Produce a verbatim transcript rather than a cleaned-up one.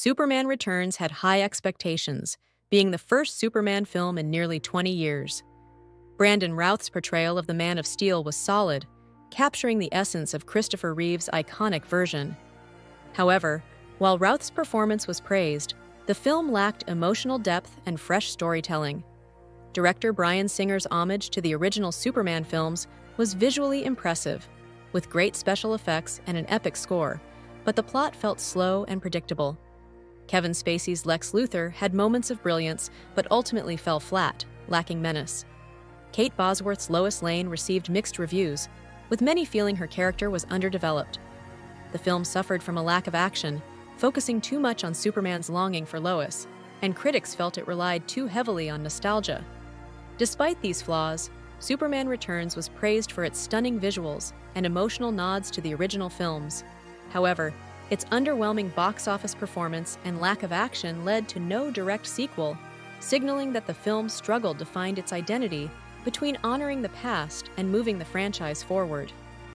Superman Returns had high expectations, being the first Superman film in nearly twenty years. Brandon Routh's portrayal of the Man of Steel was solid, capturing the essence of Christopher Reeve's iconic version. However, while Routh's performance was praised, the film lacked emotional depth and fresh storytelling. Director Bryan Singer's homage to the original Superman films was visually impressive, with great special effects and an epic score, but the plot felt slow and predictable. Kevin Spacey's Lex Luthor had moments of brilliance, but ultimately fell flat, lacking menace. Kate Bosworth's Lois Lane received mixed reviews, with many feeling her character was underdeveloped. The film suffered from a lack of action, focusing too much on Superman's longing for Lois, and critics felt it relied too heavily on nostalgia. Despite these flaws, Superman Returns was praised for its stunning visuals and emotional nods to the original films. However, its underwhelming box office performance and lack of action led to no direct sequel, signaling that the film struggled to find its identity between honoring the past and moving the franchise forward.